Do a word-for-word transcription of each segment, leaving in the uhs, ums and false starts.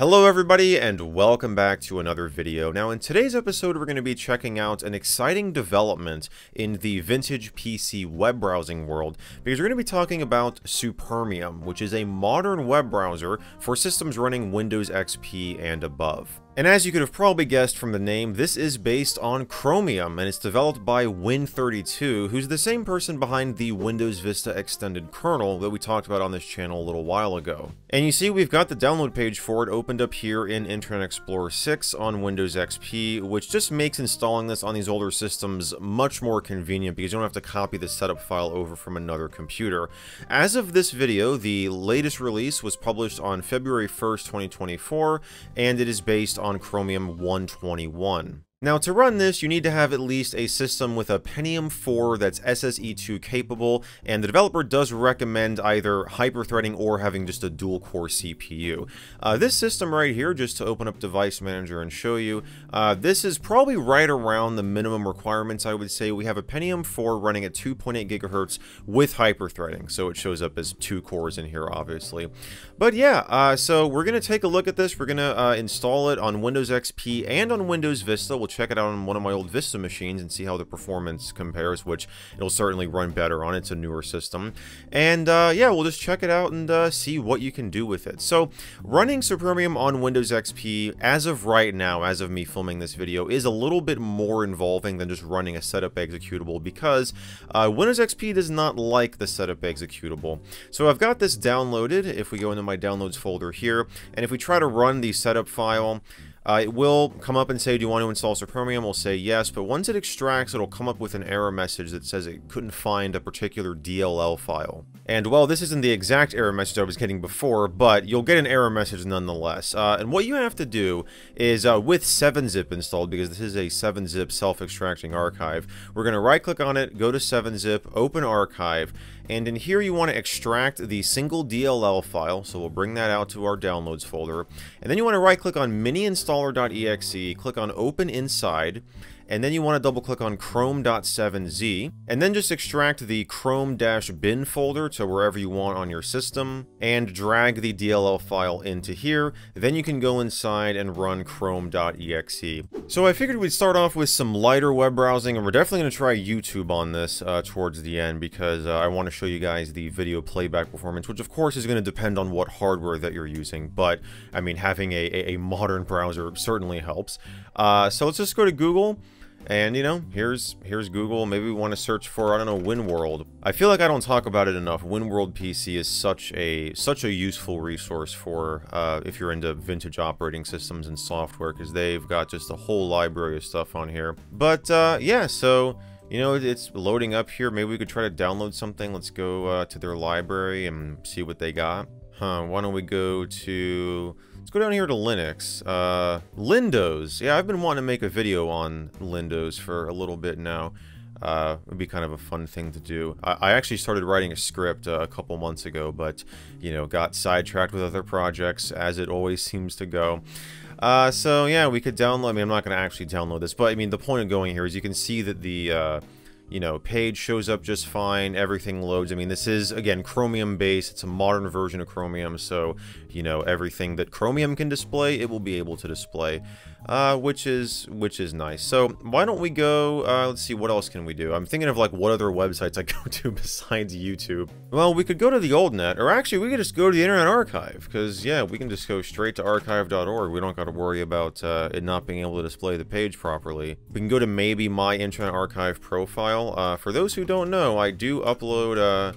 Hello everybody and welcome back to another video. Now in today's episode we're going to be checking out an exciting development in the vintage P C web browsing world, because we're going to be talking about Supermium, which is a modern web browser for systems running Windows X P and above. And as you could have probably guessed from the name, this is based on Chromium, and it's developed by Win thirty-two, who's the same person behind the Windows Vista extended kernel that we talked about on this channel a little while ago. And you see we've got the download page for it opened up here in Internet Explorer six on Windows X P, which just makes installing this on these older systems much more convenient because you don't have to copy the setup file over from another computer. As of this video, the latest release was published on February first, twenty twenty-four, and it is based on on Chromium one twenty-one. Now to run this, you need to have at least a system with a Pentium four that's S S E two capable, and the developer does recommend either hyperthreading or having just a dual core C P U. Uh, this system right here, just to open up Device Manager and show you, uh, this is probably right around the minimum requirements, I would say. We have a Pentium four running at two point eight gigahertz with hyperthreading, so it shows up as two cores in here, obviously. But yeah, uh, so we're going to take a look at this. We're going to uh, install it on Windows X P and on Windows Vista. We'll check it out on one of my old Vista machines and see how the performance compares, which it'll certainly run better on. It's a newer system. And uh, yeah, we'll just check it out and uh, see what you can do with it. So running Supermium on Windows X P as of right now, as of me filming this video, is a little bit more involving than just running a setup executable, because uh, Windows X P does not like the setup executable. So I've got this downloaded. If we go into my downloads folder here, and if we try to run the setup file, Uh, it will come up and say, do you want to install Supermium? We'll say yes, but once it extracts, it'll come up with an error message that says it couldn't find a particular D L L file. And well, this isn't the exact error message I was getting before, but you'll get an error message nonetheless. Uh, and what you have to do is, uh, with seven zip installed, because this is a seven zip self-extracting archive, we're going to right-click on it, go to seven zip, open archive, and in here you want to extract the single D L L file, so we'll bring that out to our downloads folder, and then you want to right-click on mini install installer.exe, click on open inside, and then you want to double click on chrome dot seven z, and then just extract the chrome-bin folder to wherever you want on your system and drag the D L L file into here. Then you can go inside and run chrome dot E X E. So I figured we'd start off with some lighter web browsing, and we're definitely going to try YouTube on this uh, towards the end, because uh, I want to show you guys the video playback performance, which of course is going to depend on what hardware that you're using, but I mean, having a, a modern browser certainly helps. Uh, so let's just go to Google. And, you know, here's here's Google. Maybe we want to search for, I don't know, WinWorld. I feel like I don't talk about it enough. WinWorld P C is such a such a useful resource for uh, if you're into vintage operating systems and software, because they've got just a whole library of stuff on here. But, uh, yeah, so, you know, it's loading up here. Maybe we could try to download something. Let's go uh, to their library and see what they got. Huh, why don't we go to... Let's go down here to Linux. Uh, Lindows. Yeah, I've been wanting to make a video on Lindows for a little bit now. Uh, it would be kind of a fun thing to do. I, I actually started writing a script uh, a couple months ago, but, you know, got sidetracked with other projects, as it always seems to go. Uh, so, yeah, we could download... I mean, I'm not going to actually download this, but, I mean, the point of going here is you can see that the... Uh, You know, page shows up just fine, everything loads. I mean, this is, again, Chromium based. It's a modern version of Chromium, so, you know, everything that Chromium can display, it will be able to display, uh, which is which is nice. So why don't we go, uh, let's see, what else can we do? I'm thinking of, like, what other websites I go to besides YouTube. Well, we could go to the old net, or actually, we could just go to the Internet Archive, because, yeah, we can just go straight to archive dot org. We don't got to worry about uh, it not being able to display the page properly. We can go to maybe my Internet Archive profile. Uh, for those who don't know, I do upload uh,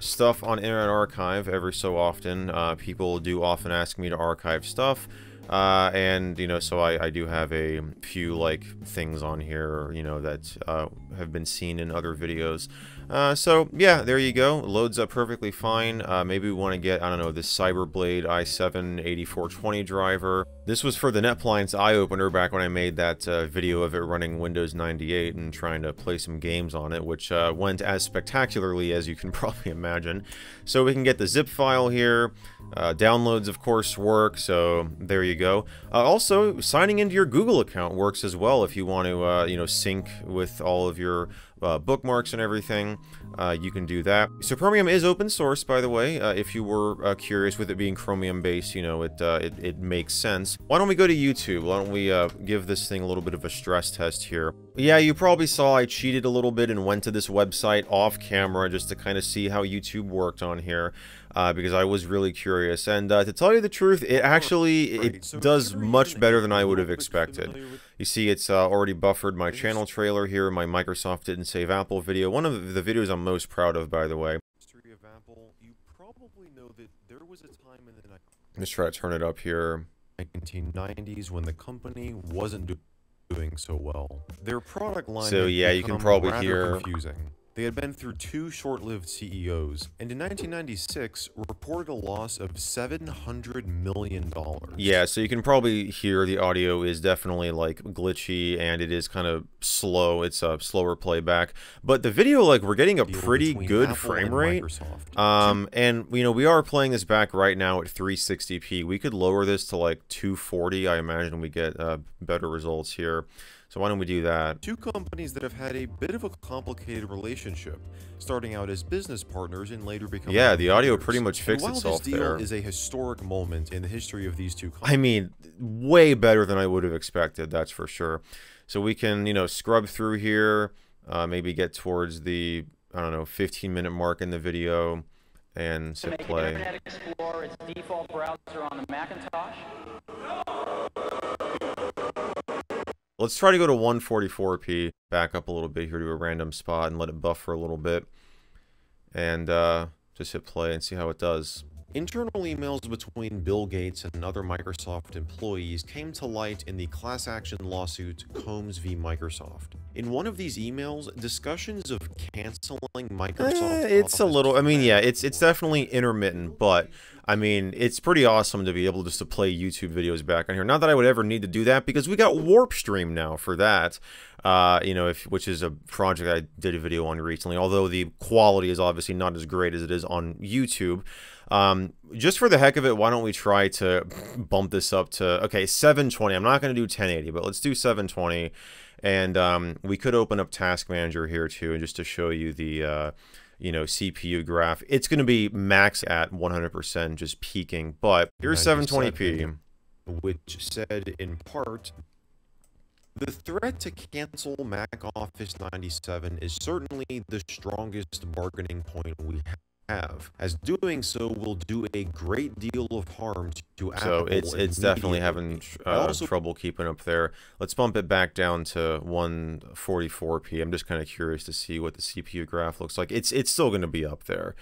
stuff on Internet Archive every so often. Uh, people do often ask me to archive stuff, uh, and, you know, so I, I do have a few, like, things on here, you know, that uh, have been seen in other videos. Uh, so, yeah, there you go. Loads up perfectly fine. Uh, maybe we want to get, I don't know, this CyberBlade i seven eighty-four twenty driver. This was for the Netpliance eye opener back when I made that uh, video of it running Windows ninety-eight and trying to play some games on it, which uh, went as spectacularly as you can probably imagine. So we can get the zip file here. Uh, downloads, of course, work, so there you go. Uh, also, signing into your Google account works as well if you want to, uh, you know, sync with all of your uh, bookmarks and everything, uh, you can do that. Supermium is open source, by the way. Uh, if you were uh, curious, with it being Chromium based, you know, it, uh, it it makes sense. Why don't we go to YouTube? Why don't we uh, give this thing a little bit of a stress test here? Yeah, you probably saw I cheated a little bit and went to this website off camera just to kind of see how YouTube worked on here, uh, because I was really curious. And uh, to tell you the truth, it actually it does much better than I would have expected. You see, it's uh, already buffered my channel trailer here, my Microsoft didn't save Apple video, one of the videos I'm most proud of, by the way. You probably know that there was a time in the night. Let's try to turn it up here. nineteen nineties, when the company wasn't doing doing so well. Their product line so yeah, you can probably hear confusing. They had been through two short-lived C E Os, and in nineteen ninety-six reported a loss of seven hundred million dollars. Yeah, so you can probably hear the audio is definitely like glitchy, and it is kind of slow. It's a slower playback, but the video, like, we're getting a pretty good frame rate. Um, and you know, we are playing this back right now at three sixty p. We could lower this to like two forty. I imagine we get uh, better results here. So why don't we do that? Two companies that have had a bit of a complicated relationship, starting out as business partners and later becoming... Yeah, the audio pretty much fixed itself there. And while this deal is a historic moment in the history of these two companies... I mean, way better than I would have expected, that's for sure. So we can, you know, scrub through here, uh, maybe get towards the, I don't know, fifteen minute mark in the video, and hit play. Internet Explorer its default browser on the Macintosh. Let's try to go to one forty-four p, back up a little bit here to a random spot and let it buffer a little bit, and uh, just hit play and see how it does. Internal emails between Bill Gates and other Microsoft employees came to light in the class action lawsuit Combs v. Microsoft. In one of these emails, discussions of canceling Microsoft... Eh, it's a little... I mean, yeah, it's it's definitely intermittent, but... I mean, it's pretty awesome to be able just to play YouTube videos back on here. Not that I would ever need to do that, because we got WarpStream now for that, uh, you know, if, which is a project I did a video on recently, although the quality is obviously not as great as it is on YouTube. Um, just for the heck of it, why don't we try to bump this up to, okay, seven twenty. I'm not going to do ten eighty, but let's do seven twenty. And um, we could open up Task Manager here, too, and just to show you the... Uh, you know, C P U graph. It's going to be max at one hundred percent, just peaking, but here's seven twenty p. Which said, in part, the threat to cancel Mac Office ninety-seven is certainly the strongest bargaining point we have, as doing so will do a great deal of harm to Apple. So it's, it's definitely having uh, trouble keeping up there. Let's bump it back down to one forty-four p. I'm just kind of curious to see what the C P U graph looks like. It's, it's still going to be up there.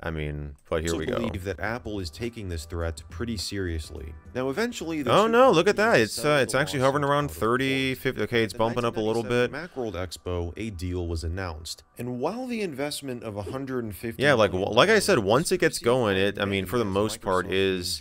I mean, but here we go. I believe that Apple is taking this threat pretty seriously. Now, eventually... Oh, no, look at that. It's uh, it's actually hovering around thirty, fifty. Okay, it's bumping up a little bit. Macworld Expo, a deal was announced. And while the investment of one hundred fifty... Yeah, like like I said, once it gets going, it, I mean, for the most part, is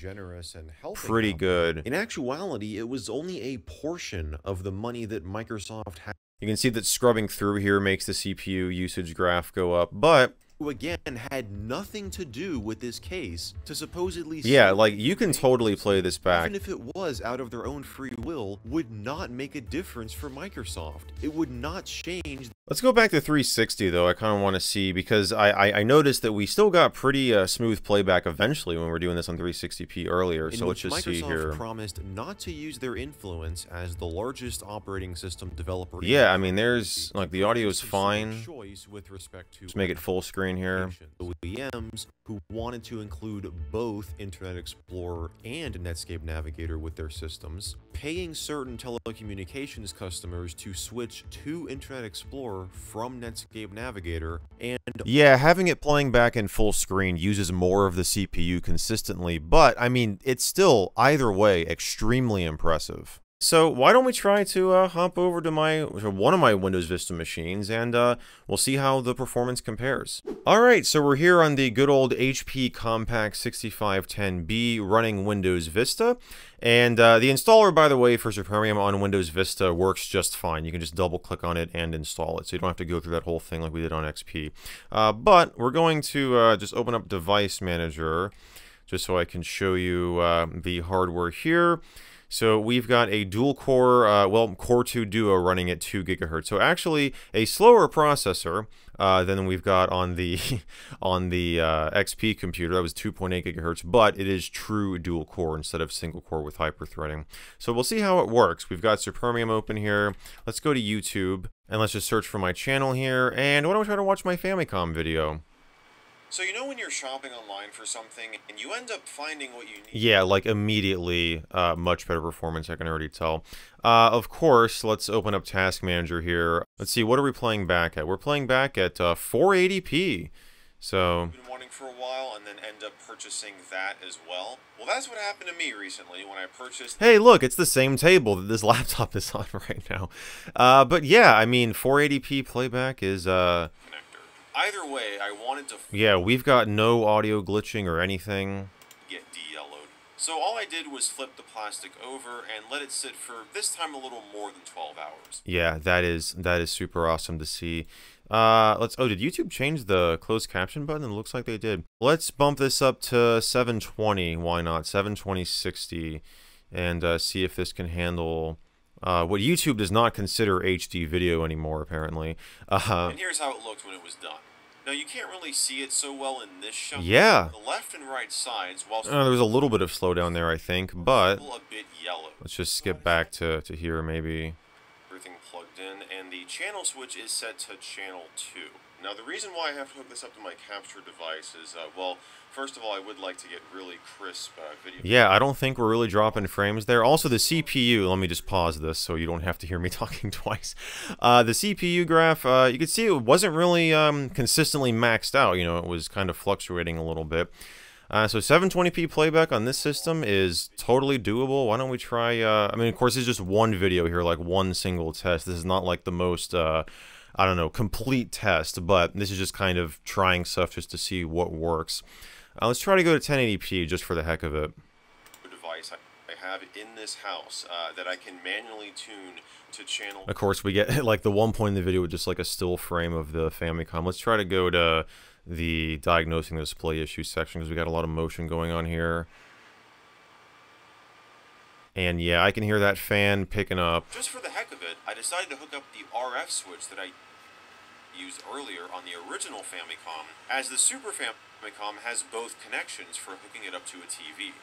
pretty good. In actuality, it was only a portion of the money that Microsoft had. You can see that scrubbing through here makes the C P U usage graph go up, but... who again had nothing to do with this case to supposedly... Yeah, like, you can totally play this back. Even if it was out of their own free will, would not make a difference for Microsoft. It would not change... Let's go back to three sixty, though. I kind of want to see, because I, I, I noticed that we still got pretty uh, smooth playback eventually when we were doing this on three sixty p earlier, so let's just see here. Microsoft promised not to use their influence as the largest operating system developer... Yeah, I mean, there's... Like, the audio is fine. Let's make it full screen here. O E Ms who wanted to include both Internet Explorer and Netscape Navigator with their systems, paying certain telecommunications customers to switch to Internet Explorer from Netscape Navigator, and yeah, having it playing back in full screen uses more of the C P U consistently, but I mean, it's still either way extremely impressive. So why don't we try to uh, hop over to my to one of my Windows Vista machines, and uh, we'll see how the performance compares. All right, so we're here on the good old H P Compact sixty-five ten B running Windows Vista. And uh, the installer, by the way, for Supermium on Windows Vista works just fine. You can just double-click on it and install it, so you don't have to go through that whole thing like we did on X P. Uh, but we're going to uh, just open up Device Manager just so I can show you uh, the hardware here. So we've got a dual core, uh, well, Core two Duo running at two gigahertz. So actually a slower processor uh, than we've got on the on the uh, X P computer. That was two point eight gigahertz, but it is true dual core instead of single core with hyper-threading. So we'll see how it works. We've got Supermium open here. Let's go to YouTube, and let's just search for my channel here. And why don't we try to watch my Famicom video? So you know when you're shopping online for something and you end up finding what you need? Yeah, like immediately, uh, much better performance, I can already tell. Uh, of course, let's open up Task Manager here. Let's see, what are we playing back at? We're playing back at uh, four eighty p. So been wanting for a while and then end up purchasing that as well. Well, that's what happened to me recently when I purchased. Hey, look, it's the same table that this laptop is on right now. Uh, but yeah, I mean, four eighty p playback is... Uh, Either way, I wanted to... Yeah, we've got no audio glitching or anything. ...get de-yellowed. So all I did was flip the plastic over and let it sit for, this time, a little more than twelve hours. Yeah, that is that is super awesome to see. Uh, let's... Oh, did YouTube change the closed caption button? It looks like they did. Let's bump this up to seven twenty. Why not? seven twenty sixty. And uh, see if this can handle... Uh, what YouTube does not consider H D video anymore, apparently. Uh, and here's how it looked when it was done. Now, you can't really see it so well in this shot. Yeah. The left and right sides, while... Uh, there was a little bit of slowdown there, I think, but... A bit yellow. Let's just skip back to, to here, maybe. Everything plugged in, and the channel switch is set to channel two. Now, the reason why I have to hook this up to my capture device is, uh, well, first of all, I would like to get really crisp uh, video. Yeah, I don't think we're really dropping frames there. Also, the C P U, let me just pause this so you don't have to hear me talking twice. Uh, the C P U graph, uh, you can see it wasn't really um, consistently maxed out. You know, it was kind of fluctuating a little bit. Uh, so seven twenty p playback on this system is totally doable. Why don't we try, uh, I mean, of course, it's just one video here, like one single test. This is not like the most... Uh, I don't know, complete test, but this is just kind of trying stuff just to see what works. Uh, let's try to go to ten eighty p just for the heck of it. Device I have in this house uh, that I can manually tune to channel. Of course, we get like the one point in the video with just like a still frame of the Famicom. Let's try to go to the diagnosing the display issue section because we got a lot of motion going on here. And yeah, I can hear that fan picking up. Just for the heck of it, I decided to hook up the R F switch that I used earlier on the original Famicom, as the Super Famicom has both connections for hooking it up to a T V.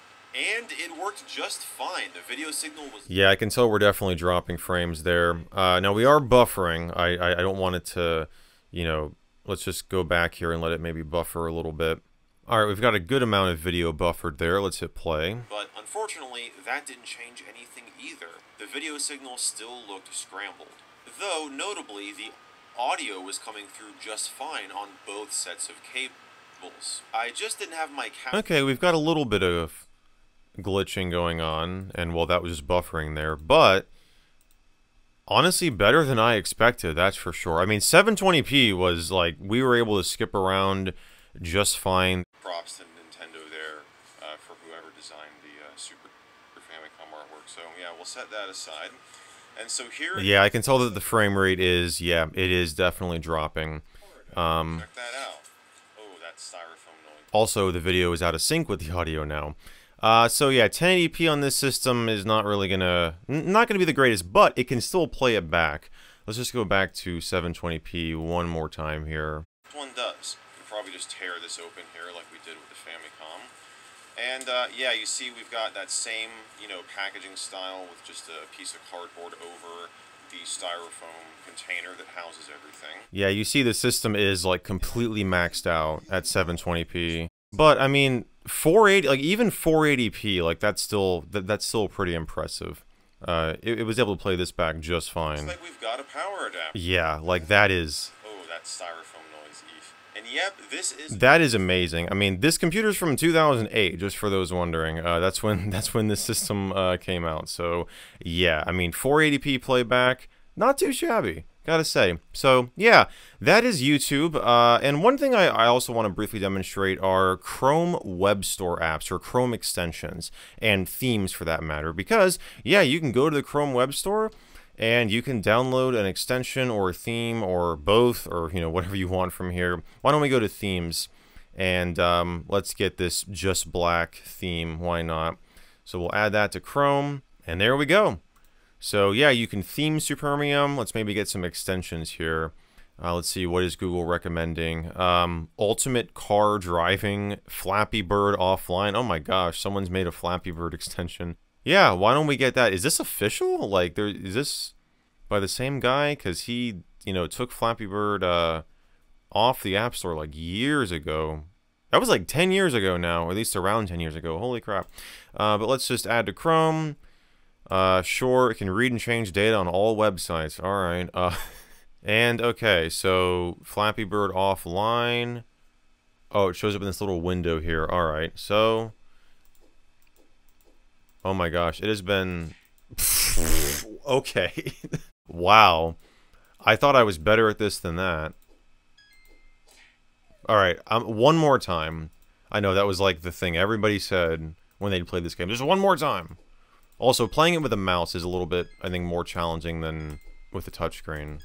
And it worked just fine. The video signal was... Yeah, I can tell we're definitely dropping frames there. Uh, now, we are buffering. I, I, I don't want it to, you know, let's just go back here and let it maybe buffer a little bit. All right, we've got a good amount of video buffered there. Let's hit play. But unfortunately, that didn't change anything either. The video signal still looked scrambled. Though, notably, the audio was coming through just fine on both sets of cables. I just didn't have my cap... Okay, we've got a little bit of glitching going on, and well, that was just buffering there, but... Honestly, better than I expected, that's for sure. I mean, seven twenty p was like, we were able to skip around just fine. Props to Nintendo there uh, for whoever designed the uh, Super Famicom artwork. So yeah, we'll set that aside. And so here... Yeah, I can tell that the frame rate is, yeah, it is definitely dropping. Um, Check that out. Oh, that styrofoam noise. Also, the video is out of sync with the audio now. Uh, so yeah, ten eighty p on this system is not really gonna, not gonna be the greatest, but it can still play it back. Let's just go back to seven twenty p one more time here. This one does. Probably just tear this open here like we did with the Famicom. And uh, yeah, you see we've got that same, you know, packaging style with just a piece of cardboard over the styrofoam container that houses everything. Yeah, you see the system is like completely maxed out at seven twenty p. But I mean, four eighty, like even four eighty p, like that's still, that, that's still pretty impressive. Uh, it, it was able to play this back just fine. It's like we've got a power adapter. Yeah, like that is... Oh, that styrofoam noise. And yep, this is... That is amazing. I mean, this computer's from two thousand eight, just for those wondering. Uh, that's when that's when this system uh, came out. So, yeah, I mean, four eighty p playback, not too shabby, gotta say. So, yeah, that is YouTube. Uh, and one thing I, I also want to briefly demonstrate are Chrome Web Store apps, or Chrome extensions, and themes for that matter. Because, yeah, you can go to the Chrome Web Store, and you can download an extension or a theme or both, or you know, whatever you want from here. Why don't we go to themes and um, let's get this Just Black theme, why not? So we'll add that to Chrome And there we go. So yeah, you can theme Supermium. Let's maybe get some extensions here. Uh, let's see, what is Google recommending? Um, ultimate car driving, Flappy Bird offline. Oh my gosh, someone's made a Flappy Bird extension. Yeah, why don't we get that? Is this official? Like, there is this by the same guy? Because he, you know, took Flappy Bird uh, off the App Store like years ago. That was like ten years ago now, or at least around ten years ago. Holy crap. Uh, but let's just add to Chrome. Uh, sure, it can read and change data on all websites. All right. Uh, and okay, so Flappy Bird offline. Oh, it shows up in this little window here. All right. So, oh my gosh, it has been okay. Wow. I thought I was better at this than that. All right, um, one more time. I know that was like the thing everybody said when they played this game. Just one more time. Also, playing it with a mouse is a little bit, I think, more challenging than with a touchscreen.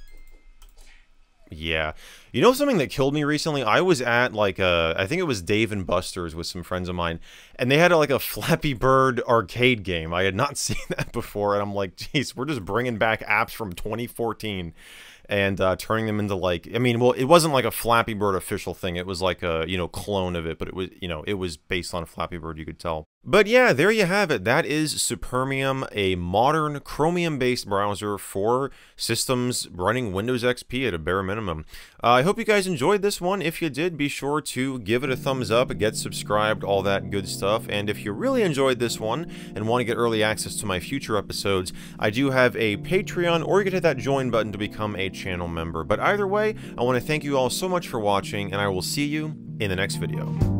Yeah. You know something that killed me recently? I was at, like, a, I think it was Dave and Buster's with some friends of mine, and they had, a, like, a Flappy Bird arcade game. I had not seen that before, and I'm like, geez, we're just bringing back apps from twenty fourteen and uh, turning them into, like, I mean, well, it wasn't, like, a Flappy Bird official thing. It was, like, a, you know, clone of it, but it was, you know, it was based on Flappy Bird, you could tell. But yeah, there you have it. That is Supermium, a modern Chromium-based browser for systems running Windows X P at a bare minimum. Uh, I hope you guys enjoyed this one. If you did, be sure to give it a thumbs up, get subscribed, all that good stuff. And if you really enjoyed this one and want to get early access to my future episodes, I do have a Patreon, or you can hit that join button to become a channel member. But either way, I want to thank you all so much for watching, and I will see you in the next video.